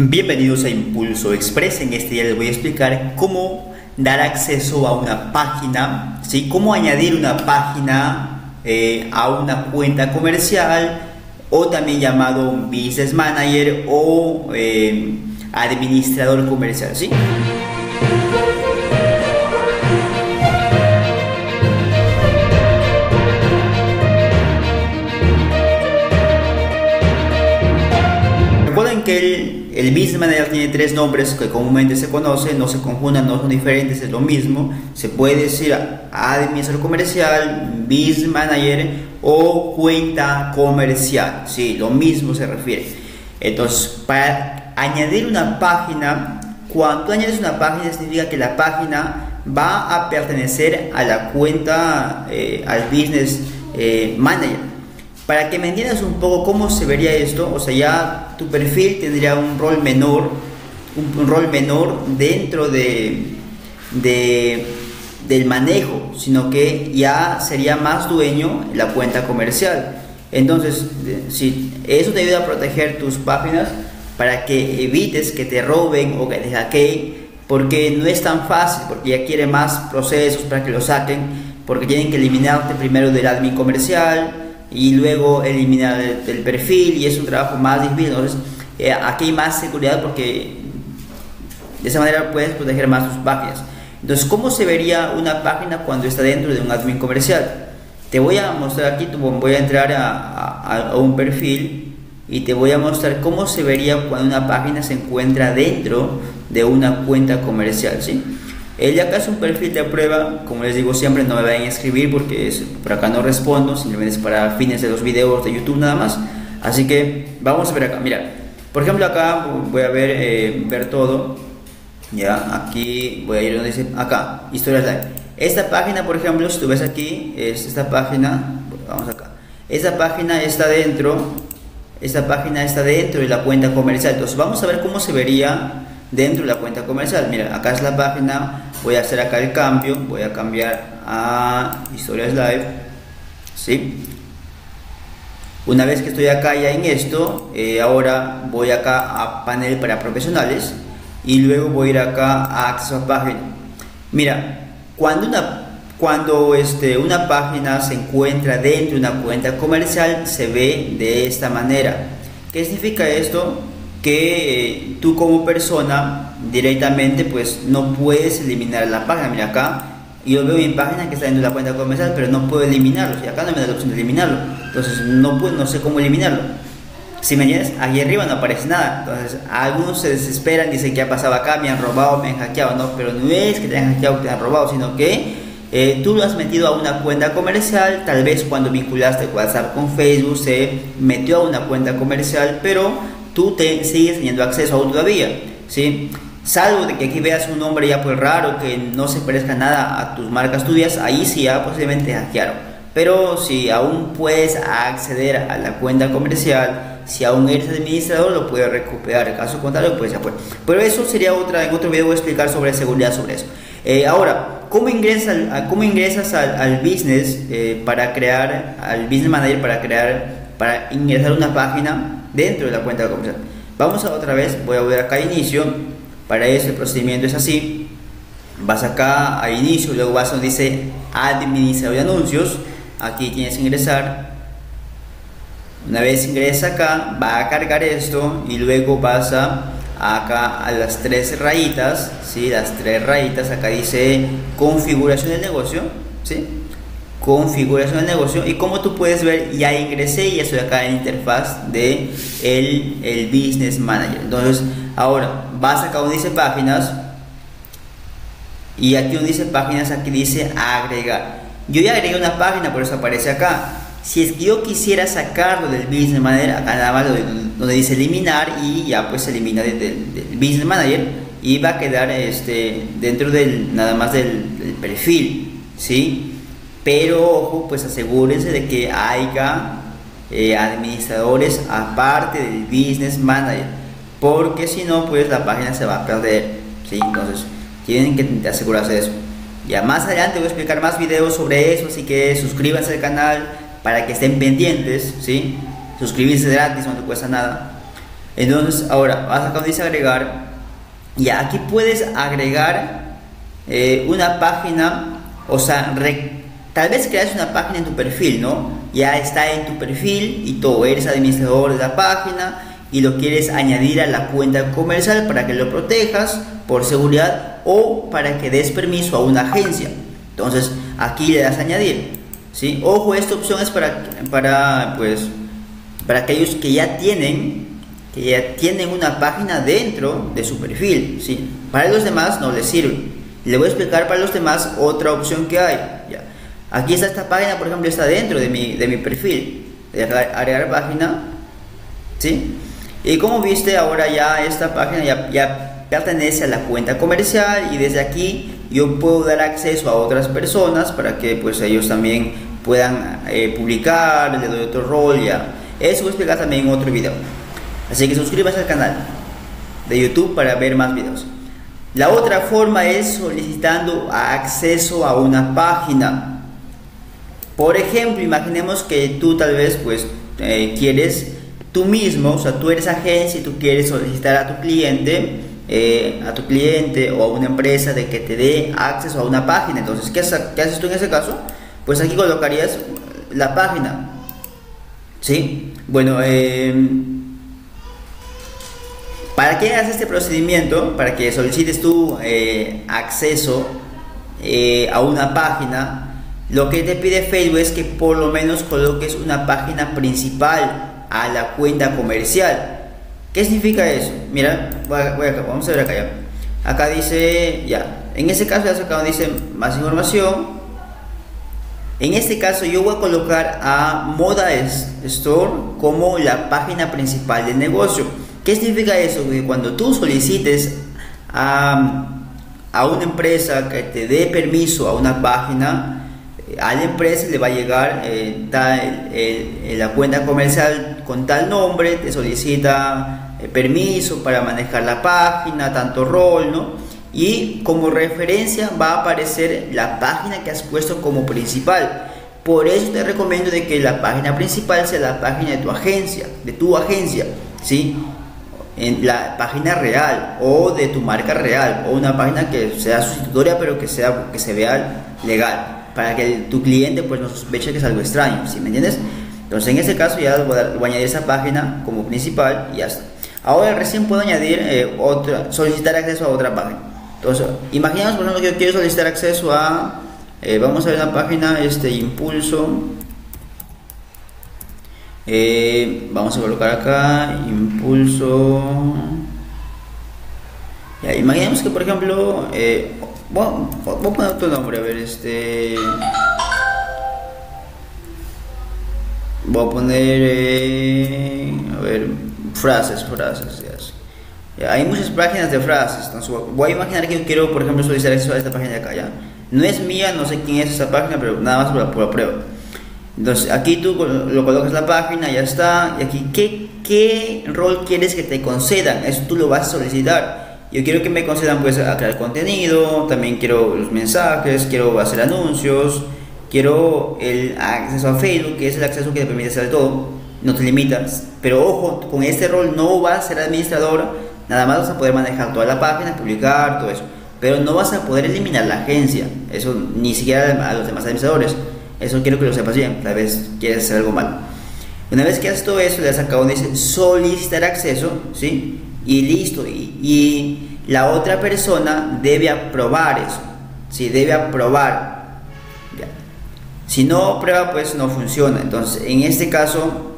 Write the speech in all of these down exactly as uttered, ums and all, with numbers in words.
Bienvenidos a Impulso Express. En este día les voy a explicar cómo dar acceso a una página, ¿sí? Cómo añadir una página eh, a una cuenta comercial, o también llamado Business Manager o eh, Administrador Comercial, ¿sí? Recuerden que el El Business Manager tiene tres nombres que comúnmente se conocen, no se confundan, no son diferentes, es lo mismo. Se puede decir Administrador Comercial, Business Manager o Cuenta Comercial, sí, lo mismo se refiere. Entonces, para añadir una página, cuando añades una página significa que la página va a pertenecer a la cuenta, eh, al Business eh, Manager. Para que me entiendas un poco cómo se vería esto, o sea, ya tu perfil tendría un rol menor, un, un rol menor dentro de, de, del manejo, sino que ya sería más dueño la cuenta comercial. Entonces, si eso te ayuda a proteger tus páginas para que evites que te roben o que te hackeen, porque no es tan fácil, porque ya quiere más procesos para que lo saquen, porque tienen que eliminarte primero del admin comercial y luego eliminar el, el perfil, y es un trabajo más difícil. Entonces eh, aquí hay más seguridad porque de esa manera puedes proteger más tus páginas. Entonces, ¿cómo se vería una página cuando está dentro de un admin comercial? Te voy a mostrar aquí, voy a entrar a, a, a un perfil y te voy a mostrar cómo se vería cuando una página se encuentra dentro de una cuenta comercial, ¿sí? El de acá es un perfil de prueba, como les digo siempre, no me vayan a escribir porque es, por acá no respondo, simplemente es para fines de los videos de YouTube nada más. Así que vamos a ver acá, mira, por ejemplo acá voy a ver, eh, ver todo, ya, aquí voy a ir donde dice, acá, historias live. Esta página, por ejemplo, si tú ves aquí, es esta página, vamos acá, esta página está dentro, esta página está dentro de la cuenta comercial. Entonces vamos a ver cómo se vería dentro de la cuenta comercial. Mira, acá es la página, voy a hacer acá el cambio, voy a cambiar a historias live, ¿sí? Una vez que estoy acá ya en esto, eh, ahora voy acá a panel para profesionales y luego voy a ir acá a acceso a página. Mira, cuando una cuando este, una página se encuentra dentro de una cuenta comercial, se ve de esta manera. ¿Qué significa esto? Que eh, tú como persona directamente pues no puedes eliminar la página. Mira acá, yo veo mi página que está dentro de la cuenta comercial, pero no puedo eliminarlo, y acá no me da la opción de eliminarlo. Entonces no puedo, no sé cómo eliminarlo. Si me entiendes, ahí arriba no aparece nada. Entonces algunos se desesperan, dicen que ha pasado acá, me han robado, me han hackeado. No, pero no es que te han hackeado, te han robado, sino que eh, tú lo has metido a una cuenta comercial. Tal vez cuando vinculaste WhatsApp con Facebook se metió a una cuenta comercial, pero tú te sigues teniendo acceso aún todavía, ¿sí? Salvo de que aquí veas un nombre ya pues raro, que no se parezca nada a tus marcas tuyas, ahí sí ya posiblemente hackearon. Pero si aún puedes acceder a la cuenta comercial, si aún eres administrador, lo puedes recuperar. En caso contrario, pues ya fue. Pero eso sería otra, en otro video voy a explicar sobre seguridad sobre eso. Eh, ahora, ¿cómo ingresas, cómo ingresas al, al business eh, para crear, al business manager para crear, para ingresar una página dentro de la cuenta comercial? Vamos a otra vez, voy a volver acá a inicio. Para eso el procedimiento es así: vas acá a inicio, luego vas donde dice administrador de anuncios, aquí tienes que ingresar. Una vez ingresa acá, va a cargar esto y luego vas a acá a las tres rayitas, ¿sí? Las tres rayitas, acá dice configuración del negocio, ¿sí? Configuración del negocio, y como tú puedes ver, ya ingresé y ya estoy acá en la interfaz de el, el Business Manager. Entonces ahora vas acá donde dice páginas, y aquí donde dice páginas, aquí dice agregar. Yo ya agregué una página, por eso aparece acá. Si es que yo quisiera sacarlo del Business Manager, acá nada más donde, donde dice eliminar, y ya pues se elimina del, del Business Manager y va a quedar este dentro del nada más del, del perfil, ¿sí? Pero ojo, pues asegúrense de que haya eh, administradores aparte del Business Manager, porque si no, pues la página se va a perder, ¿sí? Entonces tienen que asegurarse de eso. Ya más adelante voy a explicar más videos sobre eso, así que suscríbanse al canal para que estén pendientes, ¿sí? Suscribirse gratis, no te cuesta nada. Entonces ahora vas acá donde dice agregar, y aquí puedes agregar eh, una página, o sea, re, tal vez creas una página en tu perfil, ¿no? Ya está en tu perfil y todo, eres administrador de la página y lo quieres añadir a la cuenta comercial para que lo protejas por seguridad o para que des permiso a una agencia. Entonces aquí le das a añadir, ¿sí? Ojo, esta opción es para, para, pues, para aquellos que ya tienen que ya tienen una página dentro de su perfil, ¿sí? Para los demás no les sirve. Le voy a explicar para los demás otra opción que hay, ¿ya? Aquí está esta página, por ejemplo, está dentro de mi, de mi perfil, de agregar página, ¿sí? Y como viste, ahora ya esta página ya, ya pertenece a la cuenta comercial, y desde aquí yo puedo dar acceso a otras personas para que pues ellos también puedan eh, publicar, le doy otro rol, ya. Eso voy a explicar también en otro video. Así que suscríbase al canal de YouTube para ver más videos. La otra forma es solicitando acceso a una página. Por ejemplo, imaginemos que tú tal vez pues eh, quieres... tú mismo, o sea, tú eres agencia y tú quieres solicitar a tu cliente eh, a tu cliente o a una empresa de que te dé acceso a una página. Entonces, ¿qué, ¿qué haces tú en ese caso? Pues aquí colocarías la página, ¿sí? Bueno, eh, ¿para qué haces este procedimiento? Para que solicites tú eh, acceso eh, a una página. Lo que te pide Facebook es que por lo menos coloques una página principal a la cuenta comercial. ¿Qué significa eso? Mira, voy a, voy a, vamos a ver acá ya. Acá dice, ya, en ese caso ya acá dice más información. En este caso yo voy a colocar a Moda Store como la página principal del negocio. ¿Qué significa eso? Que cuando tú solicites a, a una empresa que te dé permiso a una página, a la empresa le va a llegar eh, tal, el, el, la cuenta comercial con tal nombre, te solicita eh, permiso para manejar la página, tanto rol, ¿no? Y como referencia va a aparecer la página que has puesto como principal. Por eso te recomiendo de que la página principal sea la página de tu agencia, de tu agencia, ¿sí? En la página real o de tu marca real, o una página que sea sustitutoria pero que, sea, que se vea legal, para que tu cliente pues no sospeche que es algo extraño, ¿sí? ¿Me entiendes? Entonces en este caso ya voy a, dar, voy a añadir esa página como principal y ya está. Ahora recién puedo añadir eh, otra, solicitar acceso a otra página. Entonces imaginemos por ejemplo que yo quiero solicitar acceso a eh, vamos a ver la página este Impulso eh, vamos a colocar acá Impulso, ya, imaginemos que por ejemplo eh, bueno, voy a poner tu nombre, a ver, este... voy a poner... Eh, a ver, frases, frases, yes. Ya, hay muchas páginas de frases, entonces voy a imaginar que yo quiero, por ejemplo, solicitar acceso a esta página de acá, ya. No es mía, no sé quién es esa página, pero nada más por la, por la prueba. Entonces, aquí tú lo colocas la página, ya está. Y aquí, ¿qué, qué rol quieres que te concedan? Eso tú lo vas a solicitar. Yo quiero que me concedan pues a crear contenido, también quiero los mensajes, quiero hacer anuncios, quiero el acceso a Facebook, que es el acceso que te permite hacer todo, no te limitas. Pero ojo, con este rol no vas a ser administrador, nada más vas a poder manejar toda la página, publicar, todo eso. Pero no vas a poder eliminar la agencia, eso ni siquiera a los demás administradores. Eso quiero que lo sepas bien, tal vez quieres hacer algo mal. Una vez que haces todo eso, le das acá donde dice solicitar acceso, ¿sí? Y listo, y, y la otra persona debe aprobar eso, si ¿sí? Debe aprobar, ya. Si no aprueba pues no funciona. Entonces en este caso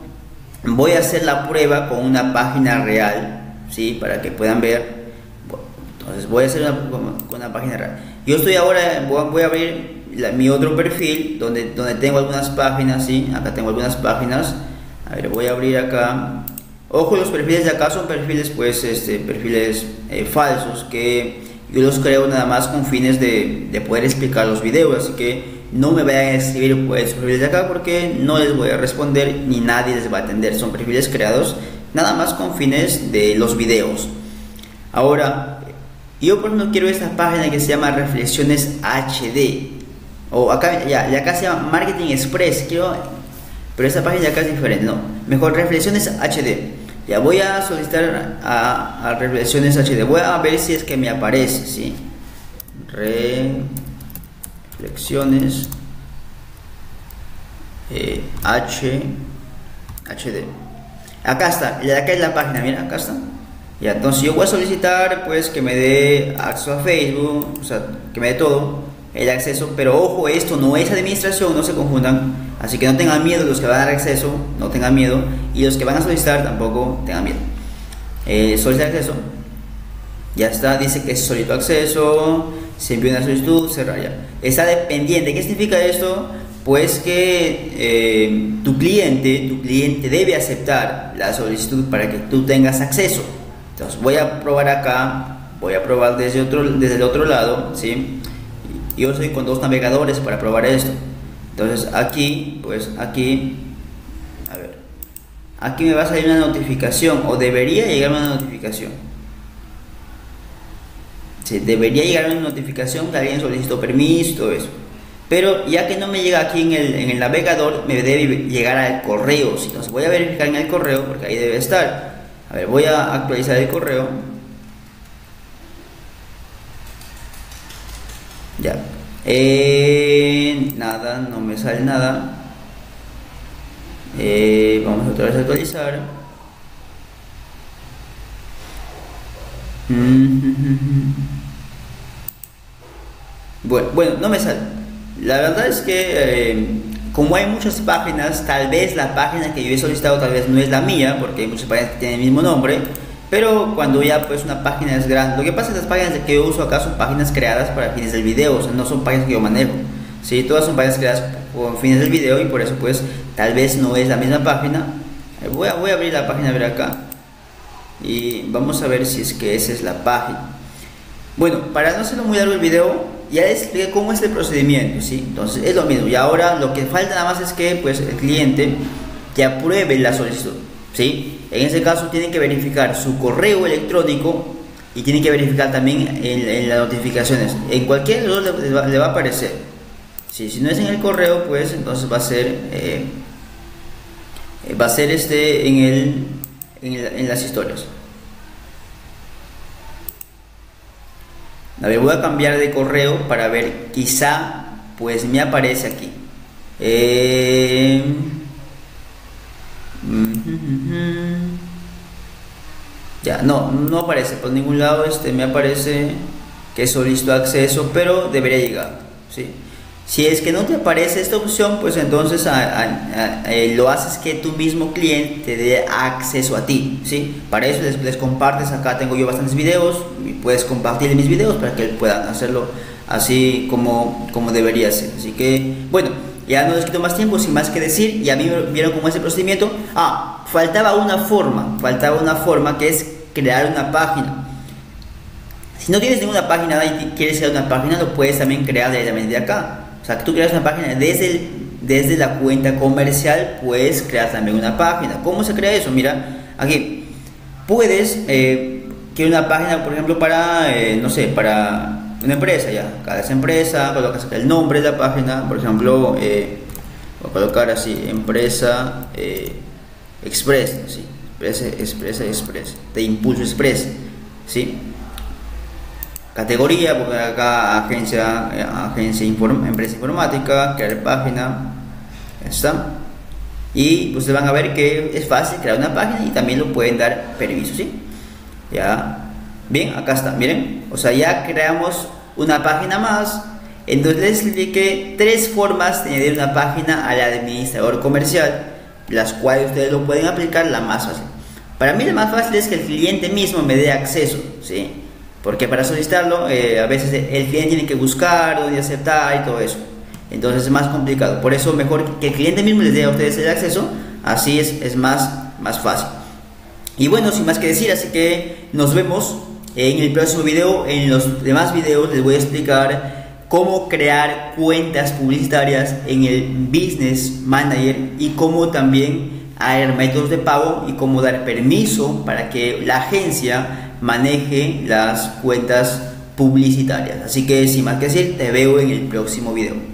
voy a hacer la prueba con una página real, ¿sí? Para que puedan ver. Entonces voy a hacer una, con, con una página real. Yo estoy ahora, voy a, voy a abrir la, mi otro perfil donde, donde tengo algunas páginas, ¿sí? Acá tengo algunas páginas, a ver, voy a abrir acá. Ojo, los perfiles de acá son perfiles pues este, perfiles eh, falsos, que yo los creo nada más con fines de, de poder explicar los videos, así que no me vayan a escribir pues perfiles de acá porque no les voy a responder ni nadie les va a atender. Son perfiles creados nada más con fines de los videos. Ahora, yo por ejemplo quiero esta página que se llama Reflexiones H D, o acá ya, ya acá se llama Marketing Express, quiero, pero esta página de acá es diferente, no, mejor Reflexiones H D. Ya voy a solicitar a, a Reflexiones H D. Voy a ver si es que me aparece, ¿sí? Reflexiones eh, H D. Acá está, y acá es la página, mira, acá está. Y entonces yo voy a solicitar pues que me dé acceso a Facebook, o sea, que me dé todo el acceso. Pero ojo, esto no es administración, no se confundan. Así que no tengan miedo los que van a dar acceso, no tengan miedo. Y los que van a solicitar tampoco tengan miedo. Eh, solicitar acceso. Ya está, dice que solicitó acceso, se envió una solicitud, cerrar ya. Está dependiente. ¿Qué significa esto? Pues que eh, tu cliente, tu cliente debe aceptar la solicitud para que tú tengas acceso. Entonces voy a probar acá, voy a probar desde, otro, desde el otro lado, ¿sí? Yo estoy con dos navegadores para probar esto. Entonces aquí, pues aquí, a ver, aquí me va a salir una notificación, o debería llegarme una notificación. Sí, debería llegarme una notificación que alguien solicitó permiso, todo eso. Pero ya que no me llega aquí en el, en el navegador, me debe llegar al correo. Entonces voy a verificar en el correo, porque ahí debe estar. A ver, voy a actualizar el correo. Ya. Eh, nada, no me sale nada. Eh, vamos otra vez a actualizar. Bueno, bueno, no me sale. La verdad es que eh, como hay muchas páginas, tal vez la página que yo he solicitado tal vez no es la mía, porque hay muchas páginas que tienen el mismo nombre. Pero cuando ya pues una página es grande, lo que pasa es que las páginas que yo uso acá son páginas creadas para fines del video, o sea, no son páginas que yo manejo, ¿sí? Todas son páginas creadas con fines del video y por eso pues tal vez no es la misma página. Voy a, voy a abrir la página, a ver acá, y vamos a ver si es que esa es la página. Bueno, para no hacerlo muy largo el video, ya les expliqué cómo es el procedimiento, ¿sí? Entonces es lo mismo, y ahora lo que falta nada más es que pues el cliente te apruebe la solicitud, ¿sí? En ese caso tienen que verificar su correo electrónico y tienen que verificar también en, en las notificaciones. En cualquier lugar le, le, va, le va a aparecer. Sí, si no es en el correo, pues entonces va a ser eh, va a ser este en el, en, el, en las historias. A ver, voy a cambiar de correo para ver, quizá pues me aparece aquí. Eh, Ya, no, no aparece por ningún lado. Este me aparece que solicitó acceso, pero debería llegar, ¿sí? Si es que no te aparece esta opción, pues entonces a, a, a, eh, lo haces que tu mismo cliente te dé acceso a ti, ¿sí? Para eso les, les compartes. Acá tengo yo bastantes videos y puedes compartir mis videos para que puedan hacerlo así como, como debería ser. Así que, bueno. Ya no les quito más tiempo, sin más que decir, y a mí vieron cómo es el procedimiento. Ah, faltaba una forma, faltaba una forma que es crear una página. Si no tienes ninguna página y quieres crear una página, lo puedes también crear directamente de acá. O sea, que tú creas una página desde, el, desde la cuenta comercial, puedes crear también una página. ¿Cómo se crea eso? Mira, aquí puedes eh, crear una página, por ejemplo, para, eh, no sé, para... una empresa. Ya, cada empresa colocas el nombre de la página, por ejemplo, eh, voy a colocar así, empresa eh, Express, ¿sí? Empresa Express, Express, de Impulso Express, ¿sí? Categoría, porque acá agencia, eh, agencia inform, empresa informática, crear página, ya está. Y ustedes van a ver que es fácil crear una página y también lo pueden dar permiso, ¿sí? Ya. Bien, acá está, miren, o sea, ya creamos una página más. Entonces les expliqué tres formas de añadir una página al administrador comercial, las cuales ustedes lo pueden aplicar. La más fácil, para mí la más fácil, es que el cliente mismo me dé acceso, ¿sí? Porque para solicitarlo, eh, a veces el cliente tiene que buscar, dónde aceptar y todo eso. Entonces es más complicado, por eso mejor que el cliente mismo les dé a ustedes el acceso, así es, es más, más fácil. Y bueno, sin más que decir, así que nos vemos en el próximo video. En los demás videos les voy a explicar cómo crear cuentas publicitarias en el Business Manager y cómo también hacer métodos de pago y cómo dar permiso para que la agencia maneje las cuentas publicitarias. Así que sin más que decir, te veo en el próximo video.